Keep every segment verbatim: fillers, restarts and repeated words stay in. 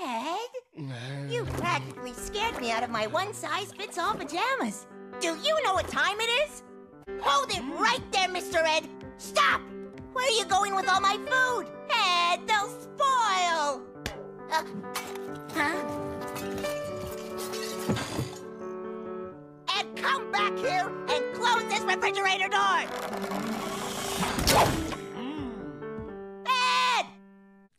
Ed? You practically scared me out of my one-size-fits-all pajamas. Do you know what time it is? Hold it right there, Mister Ed. Stop! Where are you going with all my food? Ed, they'll spoil! Uh, huh? Ed, come back here and close this refrigerator door! Ed!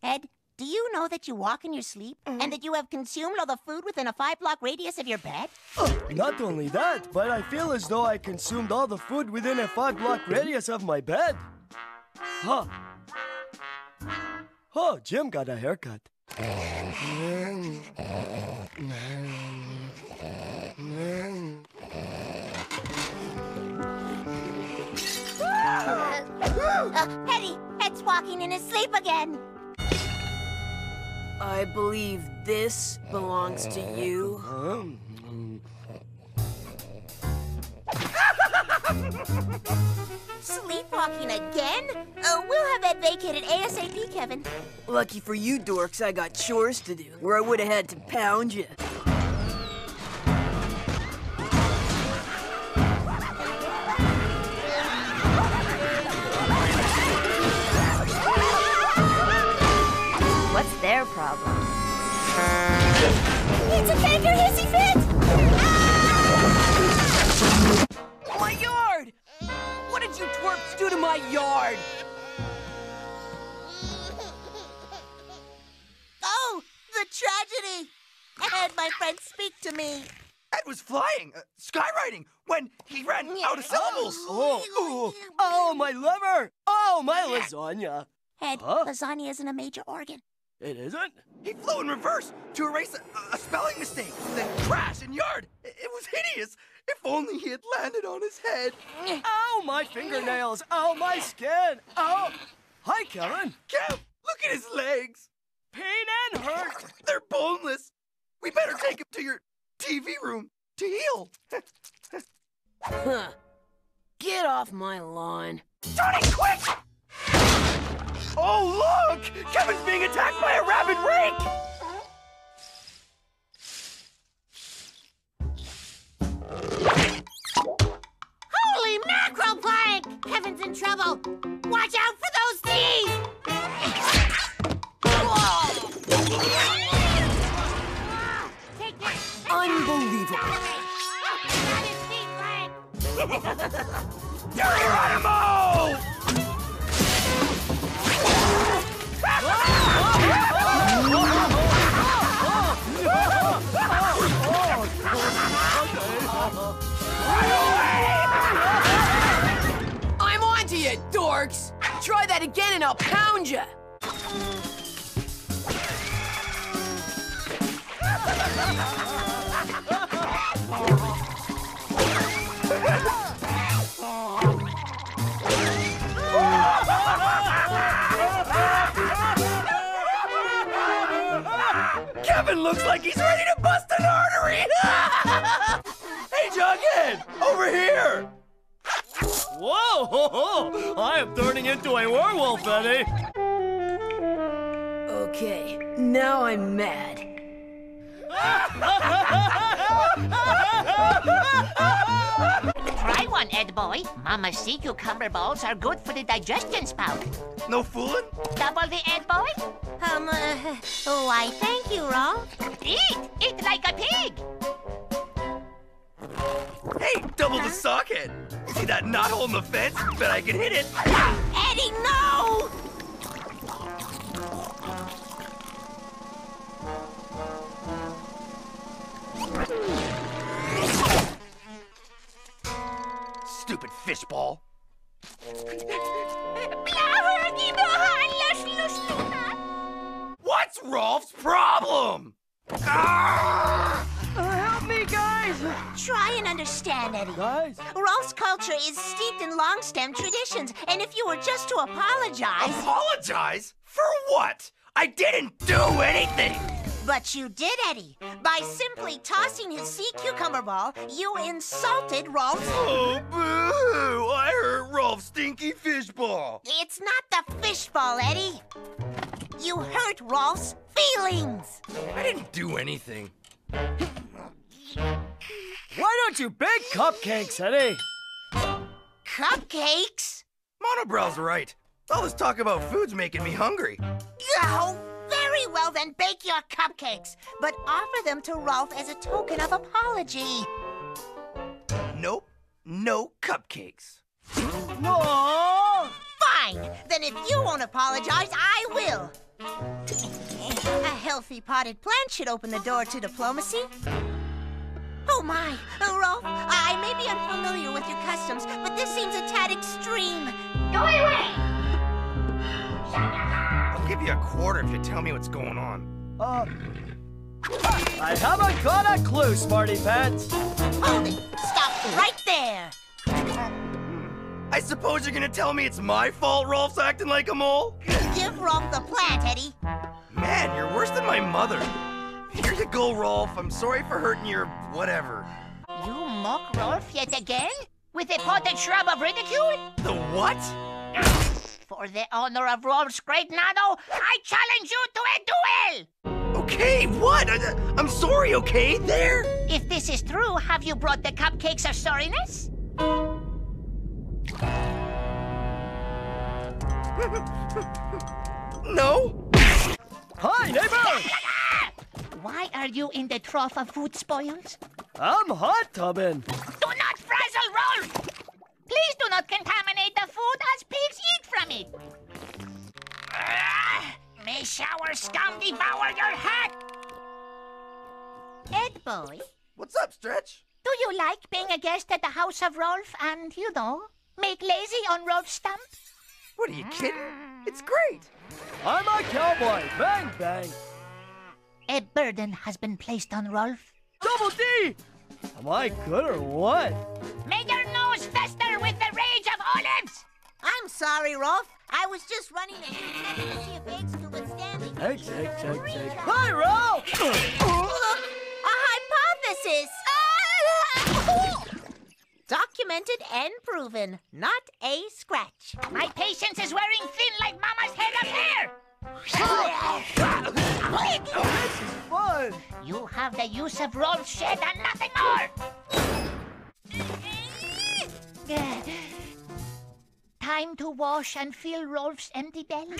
Ed, do you know that you walk in your sleep mm-hmm. and that you have consumed all the food within a five-block radius of your bed? Oh, not only that, but I feel as though I consumed all the food within a five-block radius of my bed. Huh. Oh, Jim got a haircut. uh, Eddie, Ed's walking in his sleep again. I believe this belongs to you. Sleepwalking again? Uh, we'll have that vacated ASAP, Kevin. Lucky for you, dorks, I got chores to do, or I would have had to pound you. What's their problem? It's a kangaroo hissy fit! Ah! My yard! What did you twerps do to my yard? Oh, the tragedy! Ed, my friend, speak to me. Ed was flying, uh, skywriting, when he ran out of syllables. Oh, oh, oh, my liver! Oh, my lasagna! Ed, huh? Lasagna isn't a major organ. It isn't? He flew in reverse to erase a, a spelling mistake, then crash in yard. It, it was hideous. If only he had landed on his head. Ow, my fingernails. Ow, my skin. Ow. Hi, Kevin. Kev, look at his legs. Pain and hurt. They're boneless. We better take him to your T V room to heal. Huh. Get off my lawn. Johnny, quick! Oh, look! Kevin's being attacked by a rabid rake! Holy mackerel, Plank! Kevin's in trouble! Watch out for those thieves! Take this! Unbelievable! Got his feet, Plank! Dirty Geronimo! I'm on to you, dorks! Try that again and I'll pound you! Kevin looks like he's ready to bust an artery! Jughead, over here! Whoa! Ho, ho. I am turning into a werewolf, Eddie. Okay, now I'm mad. Try one, Ed boy. Mama sea cucumber balls are good for the digestion spout. No fooling? Double D, Ed boy? Um, uh, why, thank you, Rolf. Eat! Eat like a pig! Hey, double huh? the socket! See that knot hole in the fence? Bet I can hit it! Eddie, no! Stupid fishball! What's Rolf's problem? Ah! Guys! Try and understand, Eddie. Guys? Rolf's culture is steeped in long-stem traditions, and if you were just to apologize... Apologize? For what? I didn't do anything! But you did, Eddie. By simply tossing his sea cucumber ball, you insulted Rolf. Oh, boo! I hurt Rolf's stinky fishball. It's not the fishball, Eddie. You hurt Rolf's feelings. I didn't do anything. Why don't you bake cupcakes, Eddie? Cupcakes? Monobrow's right. All this talk about food's making me hungry. Oh, very well then, bake your cupcakes, but offer them to Rolf as a token of apology. Nope, no cupcakes. No. Fine, then if you won't apologize, I will. A healthy potted plant should open the door to diplomacy. Oh, my. Rolf, I may be unfamiliar with your customs, but this seems a tad extreme. Go away! I'll give you a quarter if you tell me what's going on. Uh, I haven't got a clue, Smarty Pants. Hold it. Stop right there. I suppose you're gonna tell me it's my fault Rolf's acting like a mole? Give Rolf the plant, Eddie. Man, you're worse than my mother. Here you go, Rolf. I'm sorry for hurting your whatever. You mock Rolf yet again? With a potted shrub of ridicule? The what? For the honor of Rolf's great nano, I challenge you to a duel! Okay, what? I, I'm sorry, okay? There? If this is true, have you brought the cupcakes of sorriness? No. Hi, neighbor! Why are you in the trough of food spoils? I'm hot tubbing. Do not frazzle, Rolf! Please do not contaminate the food as pigs eat from it. Uh, may sour scum devour your hat! Ed boy. What's up, Stretch? Do you like being a guest at the house of Rolf and, you know, make lazy on Rolf's stump? What are you kidding? It's great. I'm a cowboy. Bang, bang. A burden has been placed on Rolf. Double D! Am I good or what? May your nose fester with the rage of olives! I'm sorry, Rolf. I was just running a test to see if eggs could withstand the eggs, eggs, eggs, eggs. Hi, Rolf! A hypothesis! Documented and proven. Not a scratch. My patience is wearing thin like Mama's head of hair! Oh, this is fun! You have the use of Rolf's shed and nothing more! Time to wash and fill Rolf's empty belly.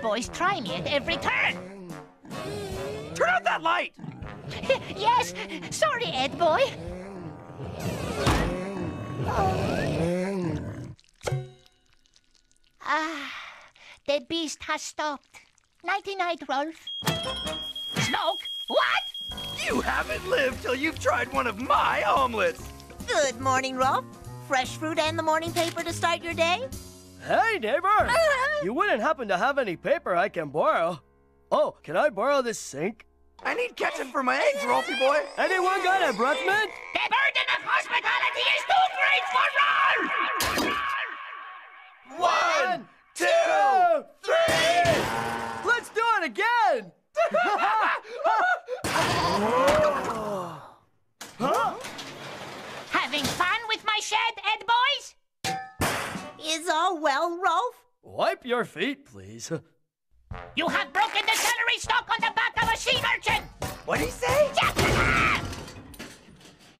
Boys try me at every turn. Turn out that light! Yes, sorry, Ed boy. Ah, the beast has stopped. Nighty-night, Rolf. Smoke? What? You haven't lived till you've tried one of my omelets. Good morning, Rolf. Fresh fruit and the morning paper to start your day? Hey, neighbor! You wouldn't happen to have any paper I can borrow. Oh, can I borrow this sink? I need ketchup for my eggs, Rolfie boy. Anyone got a breath mint? The burden of hospitality is too great for Rolf! One, two, three! Let's do it again! Huh? Having fun with my shed, Ed boys? Is all well, Rolf? Wipe your feet, please. You have broken the celery stalk on the back of a sea urchin! What'd he say? Jack!